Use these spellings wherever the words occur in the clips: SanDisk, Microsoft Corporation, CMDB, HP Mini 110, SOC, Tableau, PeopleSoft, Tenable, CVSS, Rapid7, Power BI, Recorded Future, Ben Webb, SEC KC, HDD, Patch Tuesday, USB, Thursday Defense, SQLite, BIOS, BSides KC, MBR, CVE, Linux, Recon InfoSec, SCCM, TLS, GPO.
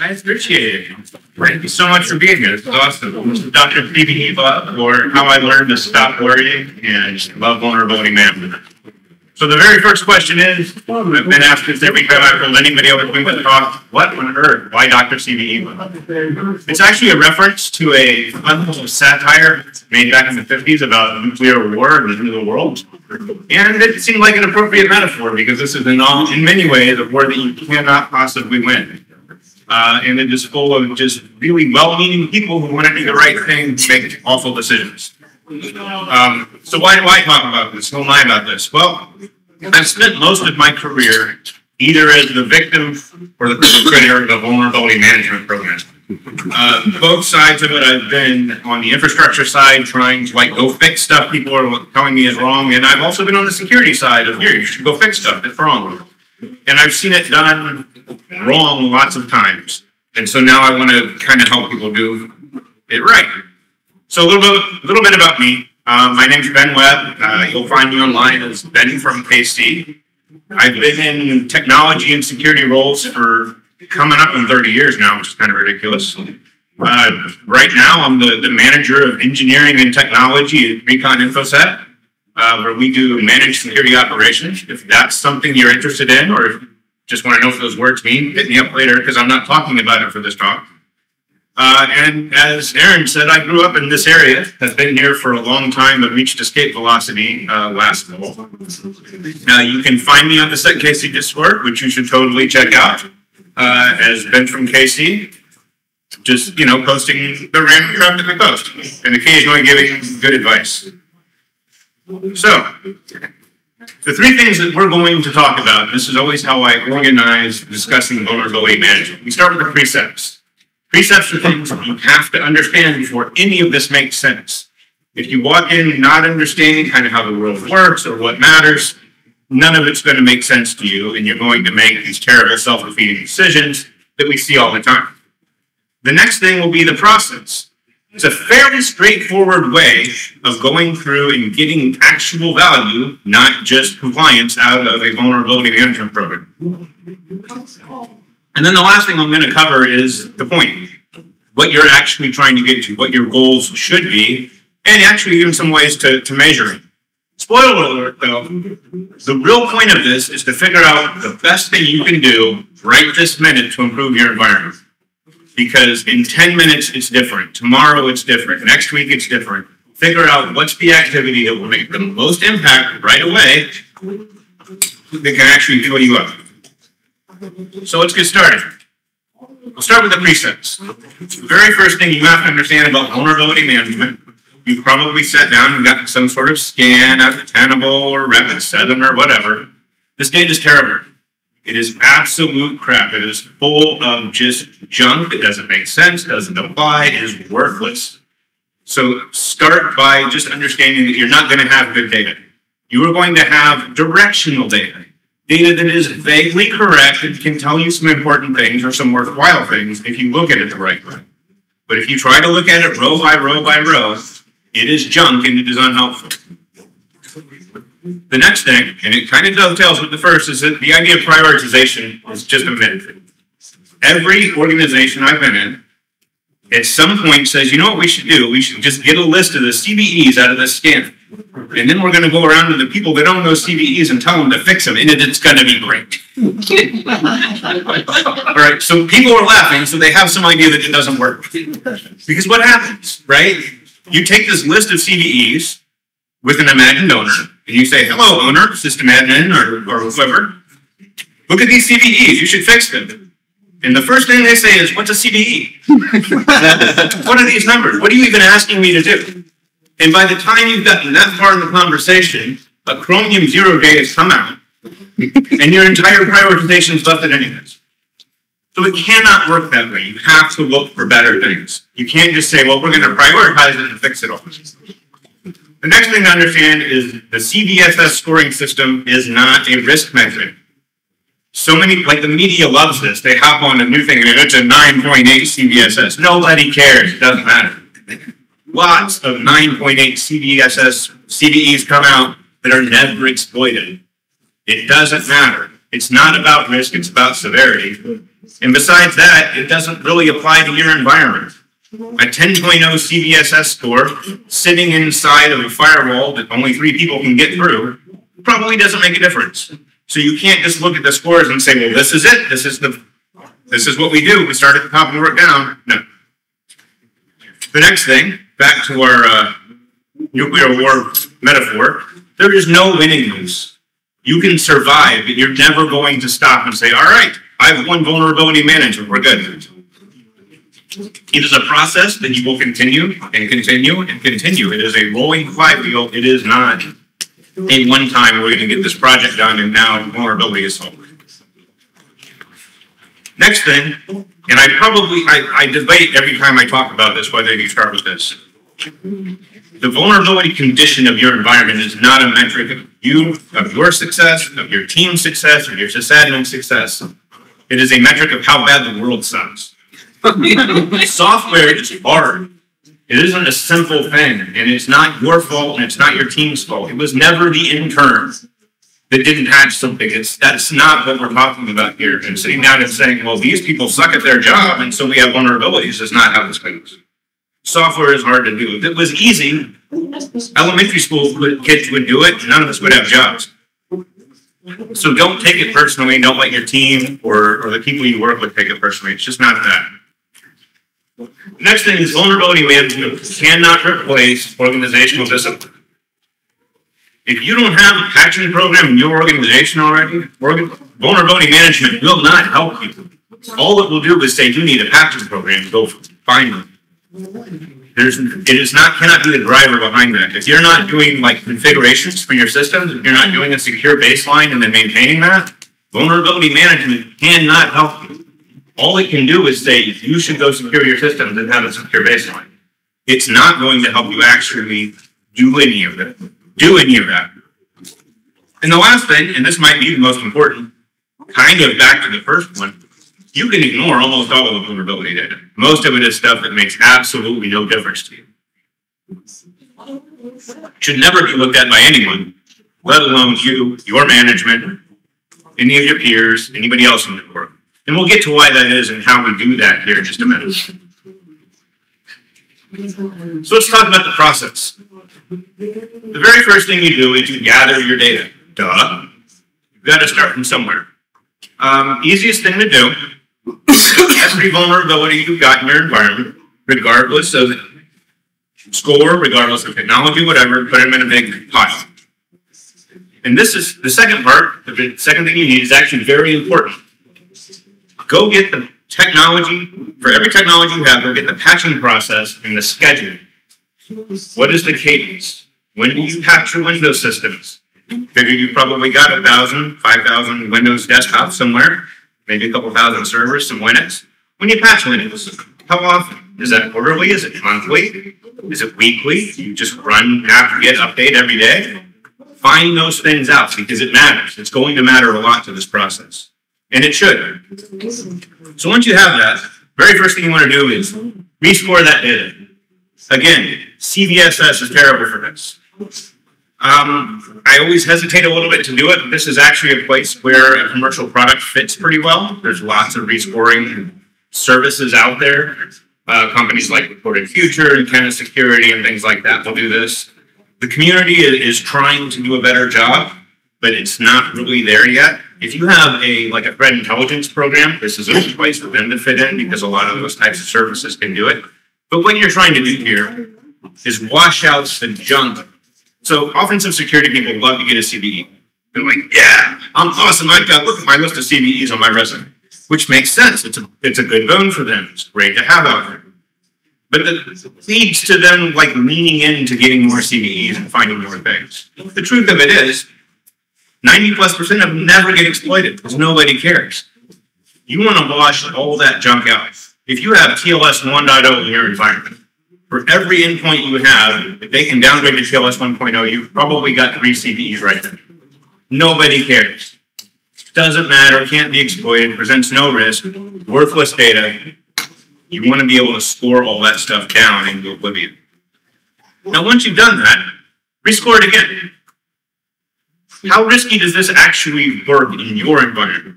I appreciate it. Thank you so much for being here. This is awesome. This is Dr. PBE Bob, or How I Learned to Stop Worrying and Love Vulnerability Management. So the very first question is, I've been asked this every time I've heard anybody over the talk, what on earth? Why Dr. CVE? It's actually a reference to a fun satire made back in the 50s about nuclear war and the end of the world. And it seemed like an appropriate metaphor because this is in many ways a war that you cannot possibly win. And it is full of just really well-meaning people who want to do the right thing to make awful decisions. So why do I talk about this? Who am I about this? Well, I've spent most of my career either as the victim or the perpetrator of the vulnerability management program. Both sides of it, I've been on the infrastructure side trying to go fix stuff people are telling me is wrong, and I've also been on the security side of, here, you should go fix stuff, it's wrong. And I've seen it done wrong lots of times. And so now I want to kind of help people do it right. So a little bit about me. My name's Ben Webb. You'll find me online as Ben from KC. I've been in technology and security roles for coming up on 30 years now, which is kind of ridiculous. Right now, I'm the manager of engineering and technology at Recon InfoSec, where we do managed security operations. If that's something you're interested in, or if you just want to know what those words mean, hit me up later because I'm not talking about it for this talk. And as Aaron said, I grew up in this area, have been here for a long time, but reached escape velocity last fall. Now you can find me on the SEC KC Discord, which you should totally check out, as Ben from KC, just, you know, posting the random crap that we post, and occasionally giving good advice. So, the three things that we're going to talk about, this is always how I organize discussing vulnerability management. We start with the precepts. Precepts are things you have to understand before any of this makes sense. If you walk in not understanding kind of how the world works or what matters, none of it's going to make sense to you, and you're going to make these terrible self-defeating decisions that we see all the time. The next thing will be the process. It's a fairly straightforward way of going through and getting actual value, not just compliance, out of a vulnerability management program. And then the last thing I'm going to cover is the point, what you're actually trying to get to, what your goals should be, and actually even some ways to measure it. Spoiler alert, though, the real point of this is to figure out the best thing you can do right this minute to improve your environment. Because in 10 minutes, it's different. Tomorrow, it's different. Next week, it's different. Figure out what's the activity that will make the most impact right away that can actually do what you want. So let's get started. We'll start with the precepts. The very first thing you have to understand about vulnerability management, you've probably sat down and gotten some sort of scan out of Tenable or Rapid7 or whatever. This data is terrible. It is absolute crap. It is full of just junk. It doesn't make sense, doesn't apply, it is worthless. So start by just understanding that you're not going to have good data. You are going to have directional data. Data that is vaguely correct and can tell you some important things or some worthwhile things if you look at it the right way. But if you try to look at it row by row by row, it is junk and it is unhelpful. The next thing, and it kind of dovetails with the first, is that the idea of prioritization is just a myth. Every organization I've been in at some point says, you know what we should do? We should just get a list of the CVEs out of this scan. And then we're going to go around to the people that own those CVEs and tell them to fix them, and it's going to be great. All right, so people are laughing, so they have some idea that it doesn't work. Because what happens, right? You take this list of CVEs with an imagined owner, and you say, hello, owner, system admin, or whoever. Look at these CVEs. You should fix them. And the first thing they say is, what's a CVE? What are these numbers? What are you even asking me to do? And by the time you've gotten that far in the conversation, a Chromium zero day has come out, and your entire prioritization is left at any minute. So it cannot work that way. You have to look for better things. You can't just say, well, we're going to prioritize it and fix it all. The next thing to understand is the CVSS scoring system is not a risk metric. So many, like the media loves this. They hop on a new thing, and it's a 9.8 CVSS. Nobody cares. It doesn't matter. Lots of 9.8 CVSS CVEs come out that are never exploited. It doesn't matter. It's not about risk, it's about severity. And besides that, it doesn't really apply to your environment. A 10.0 CVSS score sitting inside of a firewall that only 3 people can get through probably doesn't make a difference. So you can't just look at the scores and say, well, this is it. This is what we do. We start at the top and work down. No. The next thing, back to our nuclear war metaphor, there is no winning moves. You can survive, but you're never going to stop and say, all right, I've won vulnerability management. We're good. It is a process that you will continue and continue and continue. It is a rolling flywheel. It is not a one time we're going to get this project done and now vulnerability is solved. Next thing, and I debate every time I talk about this whether you start with this. The vulnerability condition of your environment is not a metric of your success, of your team's success, or your sysadmin success. It is a metric of how bad the world sucks. Software is hard. It isn't a simple thing, and it's not your fault, and it's not your team's fault. It was never the intern that didn't patch something. That's not what we're talking about here. And sitting down and saying, well, these people suck at their job, and so we have vulnerabilities is not how this goes. Software is hard to do. If it was easy, elementary school kids would do it, and none of us would have jobs. So don't take it personally. Don't let your team or the people you work with take it personally. It's just not that. Next thing is vulnerability management cannot replace organizational discipline. If you don't have a patching program in your organization already, vulnerability management will not help you. All it will do is say, you need a patching program, go find them. It cannot be the driver behind that. If you're not doing like configurations for your systems, if you're not doing a secure baseline and then maintaining that, vulnerability management cannot help you. All it can do is say you should go secure your systems and have a secure baseline. It's not going to help you actually do any of that. And the last thing, and this might be the most important, kind of back to the first one, you can ignore almost all of the vulnerability data. Most of it is stuff that makes absolutely no difference to you. It should never be looked at by anyone, let alone you, your management, any of your peers, anybody else in the world. And we'll get to why that is and how we do that here in just a minute. So let's talk about the process. The very first thing you do is you gather your data. Duh. You've got to start from somewhere. Easiest thing to do, every vulnerability you've got in your environment, regardless of score, regardless of technology, whatever, put them in a big pile. And this is the second part, the second thing you need is actually very important. Go get the technology, for every technology you have, go get the patching process and the scheduling. What is the cadence? When do you patch your Windows systems? Figure you probably got 1,000, 5,000 Windows desktops somewhere, maybe a couple thousand servers, some Linux. When you patch Linux, how often? Is that quarterly? Is it monthly? Is it weekly? Do you just run after get update every day? Find those things out because it matters. It's going to matter a lot to this process. And it should. So once you have that, very first thing you want to do is restore that data. Again, CVSS is terrible for this. I always hesitate a little bit to do it. This is actually a place where a commercial product fits pretty well. There's lots of rescoring services out there. Companies like Recorded Future and Tenable Security and things like that will do this. The community is trying to do a better job, but it's not really there yet. If you have like a threat intelligence program, this is a place for them to fit in because a lot of those types of services can do it. But what you're trying to do here is wash out the junk. So offensive security people love to get a CVE. They're like, yeah, I'm awesome. I've got, look at my list of CVEs on my resume, which makes sense. It's a good bone for them. It's great to have out there. But it leads to them like leaning into getting more CVEs and finding more things. The truth of it is, 90+% of them never get exploited because nobody cares. You want to wash all that junk out. If you have TLS 1.0 in your environment, for every endpoint you have, if they can downgrade to TLS 1.0, you've probably got 3 CVEs right there. Nobody cares. Doesn't matter, can't be exploited, presents no risk, worthless data. You want to be able to score all that stuff down into oblivion. Now, once you've done that, rescore it again. How risky does this actually work in your environment?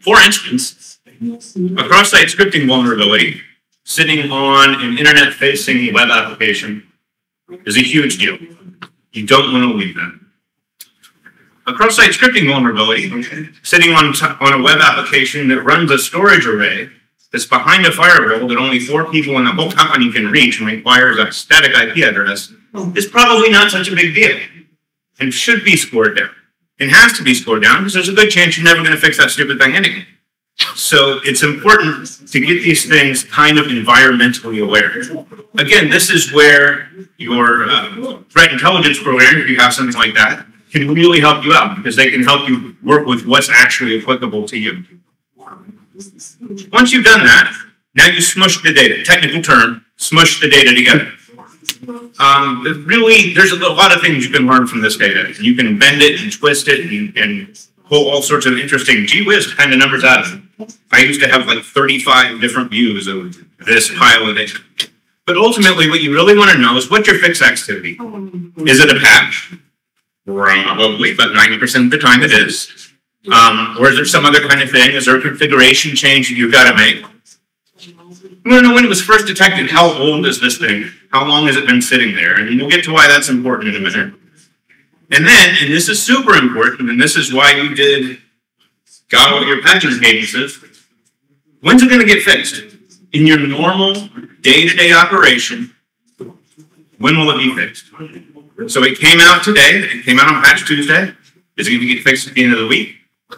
For instance, a cross-site scripting vulnerability sitting on an internet-facing web application is a huge deal. You don't want to leave that. A cross-site scripting vulnerability sitting on a web application that runs a storage array that's behind a firewall that only 4 people in the whole company can reach and requires a static IP address is probably not such a big deal and should be scored down. It has to be scored down because there's a good chance you're never going to fix that stupid thing anyway. So it's important to get these things kind of environmentally aware. Again, this is where your threat intelligence program, if you have something like that, can really help you out because they can help you work with what's actually applicable to you. Once you've done that, now you smush the data. Technical term, smush the data together. Really, there's a lot of things you can learn from this data. You can bend it and twist it and pull all sorts of interesting gee-whiz kind of numbers out of it. I used to have like 35 different views of this pile of data. But ultimately, what you really want to know is what's your fix activity? Is it a patch? Probably, but 90% of the time it is. Or is there some other kind of thing? Is there a configuration change that you've got to make? You want to know when it was first detected, how old is this thing? How long has it been sitting there? And we'll get to why that's important in a minute. And then, and this is super important, and this is why you got all your patches cadences, when's it going to get fixed? In your normal day-to-day operation, when will it be fixed? So it came out today, it came out on Patch Tuesday. Is it going to get fixed at the end of the week?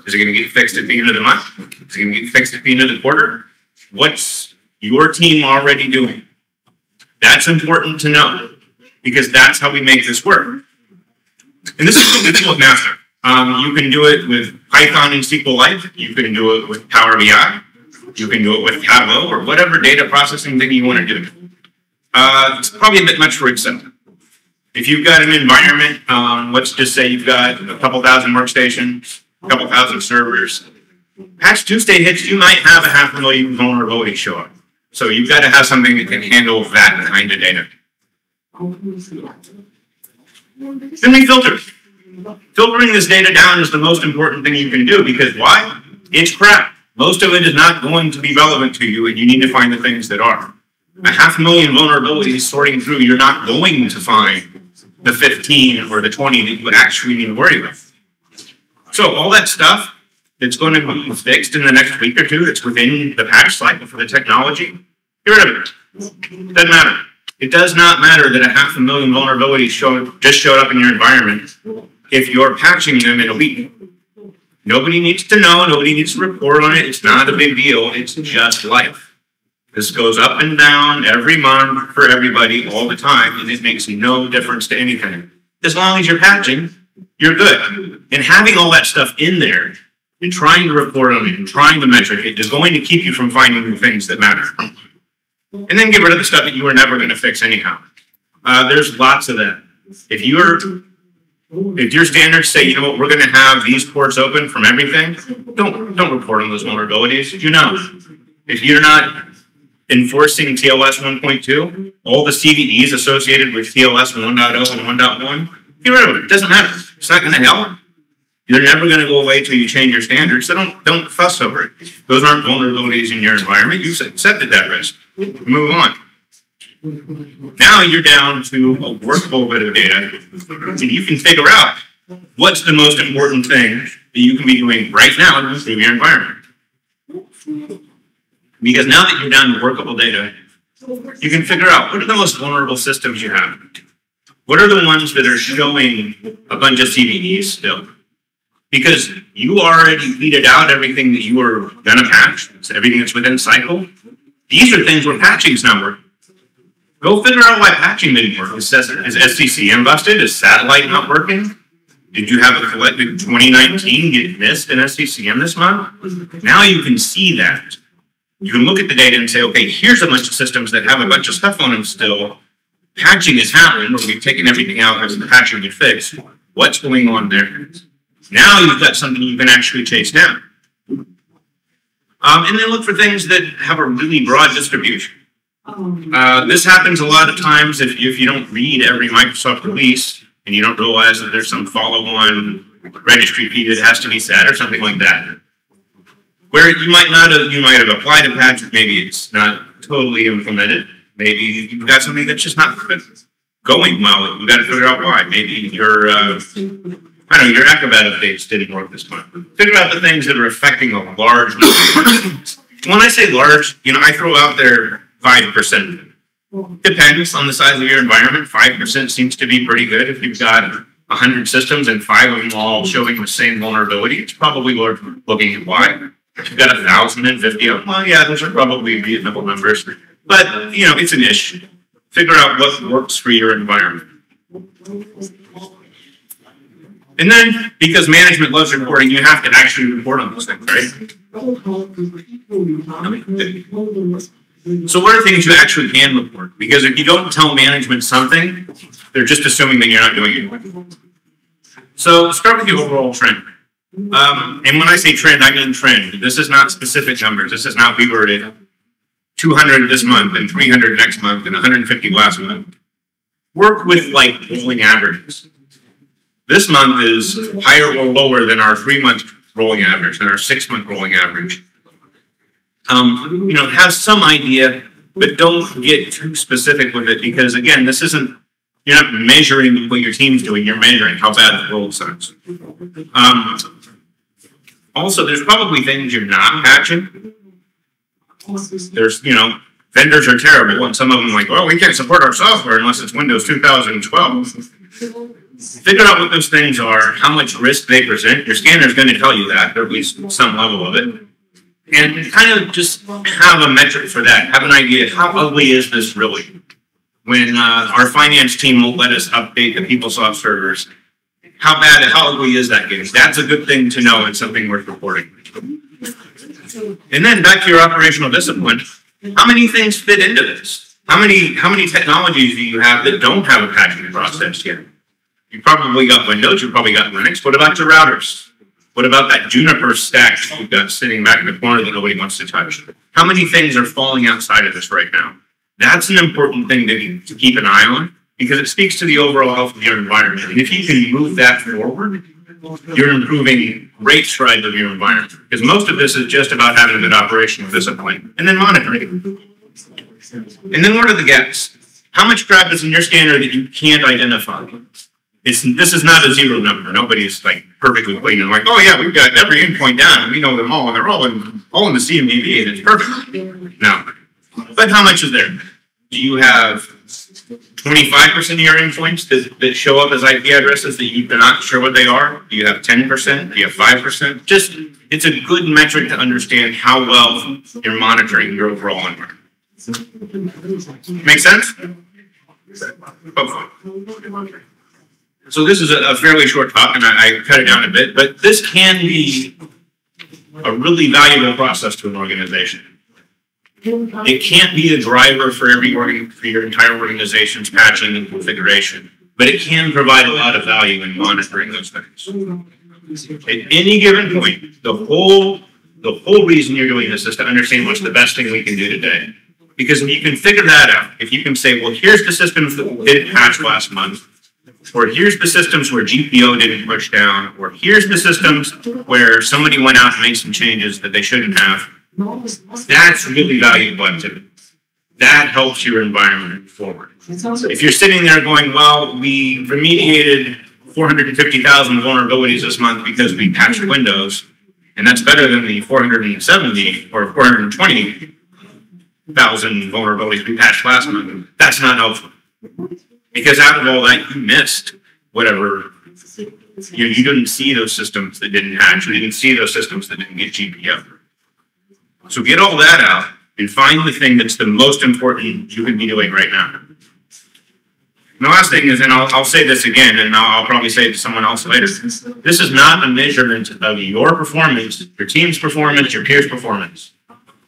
Is it going to get fixed at the end of the month? Is it going to get fixed at the end of the quarter? What's your team already doing? That's important to know, because that's how we make this work. And this is something with Master. You can do it with Python and SQLite. You can do it with Power BI. You can do it with Tableau or whatever data processing thing you want to do. It's probably a bit much for Excel. If you've got an environment, let's just say you've got a couple thousand workstations, a couple thousand servers. Patch Tuesday hits, you might have a 500,000 vulnerability show up. So you've got to have something that can handle that kind of data. Then we filter. Filtering this data down is the most important thing you can do because why? It's crap. Most of it is not going to be relevant to you and you need to find the things that are. A 500,000 vulnerabilities sorting through, you're not going to find the 15 or the 20 that you would actually need to worry about. So all that stuff that's going to be fixed in the next week or two, it's within the patch cycle for the technology, get rid of it. It doesn't matter. It does not matter that a 500,000 vulnerabilities just showed up in your environment if you're patching them in a week. Nobody needs to know. Nobody needs to report on it. It's not a big deal. It's just life. This goes up and down every month for everybody all the time, and it makes no difference to anything. As long as you're patching, you're good. And having all that stuff in there and trying to report on it and trying to metric it is going to keep you from finding the things that matter. And then get rid of the stuff that you are never going to fix anyhow. There's lots of that. If your standards say, you know what, we're going to have these ports open from everything, don't report on those vulnerabilities. You know, if you're not enforcing TLS 1.2, all the CVEs associated with TLS 1.0 and 1.1, get rid of it. It doesn't matter. It's not going to help. They're never going to go away until you change your standards, so don't fuss over it. Those aren't vulnerabilities in your environment. You've accepted that risk. Move on. Now you're down to a workable bit of data, and you can figure out what's the most important thing that you can be doing right now to improve your environment. Because now that you're down to workable data, you can figure out what are the most vulnerable systems you have. What are the ones that are showing a bunch of CVEs still? Because you already weeded out everything that you were going to patch. It's everything that's within cycle. These are things where patching is not working. Go figure out why patching didn't work. Is SCCM busted? Is satellite not working? Did you have a collected 2019 get missed in SCCM this month? Now you can see that. You can look at the data and say, okay, here's a bunch of systems that have a bunch of stuff on them still. Patching is happening, where we've taken everything out as the patching get fixed. What's going on there? Now you've got something you can actually chase down. And then look for things that have a really broad distribution. This happens a lot of times if you don't read every Microsoft release. and you don't realize that there's some follow-on registry fee that has to be set or something like that. Where you might not have, you might have applied a patch, maybe it's not totally implemented. Maybe you've got something that's just not going well. You've got to figure out why. Maybe your, I don't know, your Acrobat updates didn't work this time. Figure out the things that are affecting a large number of things. When I say large, you know, I throw out there 5%. Depends on the size of your environment. 5% seems to be pretty good. If you've got 100 systems and 5 of them all showing the same vulnerability, it's probably worth looking at why. If you've got 1,050 of them, well, yeah, those are probably reasonable numbers. But, you know, it's an issue. Figure out what works for your environment. And then, because management loves reporting, you have to actually report on those things, right? So what are things you actually can report? Because if you don't tell management something, they're just assuming that you're not doing it. So start with the overall trend. And when I say trend, I mean trend. This is not specific numbers. This is not we were at 200 this month and 300 next month and 150 last month. Work with like rolling averages. This month is higher or lower than our 3-month rolling average, than our 6-month rolling average. You know, have some idea, but don't get too specific with it because, again, this isn't, you're not measuring what your team's doing, you're measuring how bad the role sounds. Also, there's probably things you're not patching. There's, you know, vendors are terrible, and some of them are like, oh, we can't support our software unless it's Windows 2012. Figure out what those things are, how much risk they present. Your scanner's going to tell you that, or at least some level of it. And kind of just have a metric for that. Have an idea, how ugly is this really? When our finance team won't let us update the PeopleSoft servers, how bad and how ugly is that game? That's a good thing to know and something worth reporting. And then back to your operational discipline, how many things fit into this? How many technologies do you have that don't have a patching process yet? You probably got Windows, you probably got Linux. What about your routers? What about that Juniper stack you've got sitting back in the corner that nobody wants to touch? How many things are falling outside of this right now? That's an important thing to keep an eye on because it speaks to the overall health of your environment. And if you can move that forward, you're improving great strides of your environment because most of this is just about having an operational discipline and then monitoring. And then what are the gaps? How much crap is in your scanner that you can't identify? This is not a zero number. Nobody's like perfectly clean and like, oh yeah, we've got every endpoint down. We know them all, and they're all in the CMDB, and it's perfect. No, but how much is there? Do you have 25% of your endpoints that show up as IP addresses that you're not sure what they are? Do you have 10%? Do you have 5%? Just it's a good metric to understand how well you're monitoring your overall environment. Make sense? Oh. So this is a fairly short talk, and I cut it down a bit, but this can be a really valuable process to an organization. It can't be a driver for your entire organization's patching and configuration, but it can provide a lot of value in monitoring those things. At any given point, the whole reason you're doing this is to understand what's the best thing we can do today. Because if you can figure that out, if you can say, well, here's the systems that didn't patch last month, or here's the systems where GPO didn't push down, or here's the systems where somebody went out and made some changes that they shouldn't have. That's really valuable activity. That helps your environment forward. If you're sitting there going, well, we remediated 450,000 vulnerabilities this month because we patched Windows, and that's better than the 470 or 420,000 vulnerabilities we patched last month, that's not helpful. Because out of all that, you missed whatever, you didn't see those systems that didn't patch, you didn't see those systems that didn't get GPO. So get all that out and find the thing that's the most important you can be doing right now. And the last thing is, and I'll say this again, and I'll probably say it to someone else later, this is not a measurement of your performance, your team's performance, your peers' performance.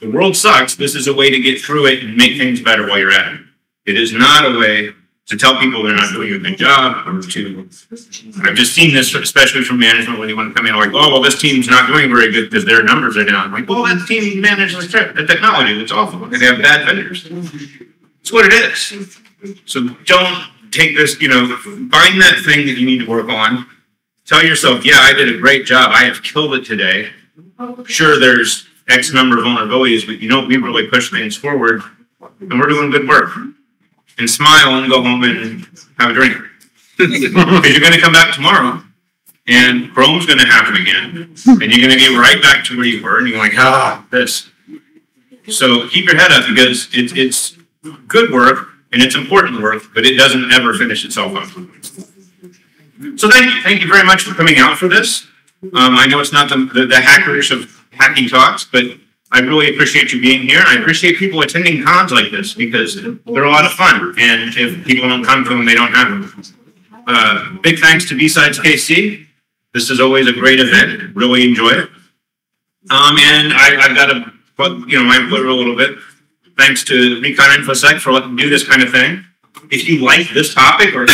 The world sucks. This is a way to get through it and make things better while you're at it. It is not a way to tell people they're not doing a good job, or to, I've just seen this, especially from management, when they want to come in like, oh, well, this team's not doing very good because their numbers are down. I'm like, well, that team manages the technology. That's awful. They have bad vendors. It's what it is. So don't take this, you know, find that thing that you need to work on. Tell yourself, yeah, I did a great job. I have killed it today. Sure, there's X number of vulnerabilities, but you know, we really push things forward, and we're doing good work. And smile and go home and have a drink. Because you're going to come back tomorrow, and Chrome's going to happen again, and you're going to get right back to where you were, and you're like, ah, this. So keep your head up, because it's good work, and it's important work, but it doesn't ever finish itself up. So thank you very much for coming out for this. I know it's not the hackers of hacking talks, but I really appreciate you being here. I appreciate people attending cons like this, because they're a lot of fun, and if people don't come to them, they don't have them. Big thanks to BSides KC. This is always a great event. Really enjoy it. And I've got to plug, you know, my Twitter a little bit. Thanks to Recon InfoSec for letting me do this kind of thing. If you like this topic or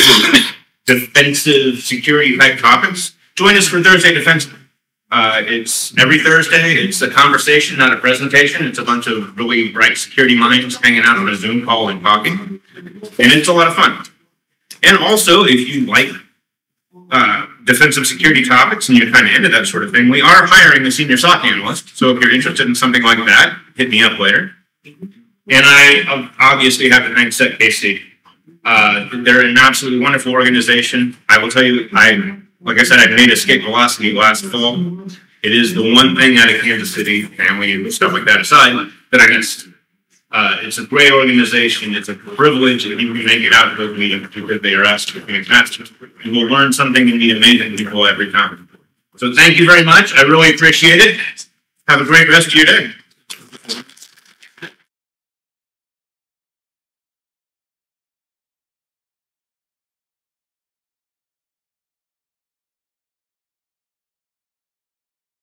defensive security type topics, join us for Thursday Defense. It's every Thursday. It's a conversation, not a presentation. It's a bunch of really bright security minds hanging out on a Zoom call and talking. And it's a lot of fun. And also, if you like defensive security topics and you're kind of into that sort of thing, we are hiring a senior SOC analyst. So if you're interested in something like that, hit me up later. And I obviously have to thank SEC KC. They're an absolutely wonderful organization. I will tell you, like I said, I made Escape Velocity last fall. It is the one thing out of Kansas City, family and stuff like that aside, that I missed. It's a great organization. It's a privilege that you can make it out to those meetings because they are absolutely fantastic. You will learn something and meet amazing people every time. So thank you very much. I really appreciate it. Have a great rest of your day.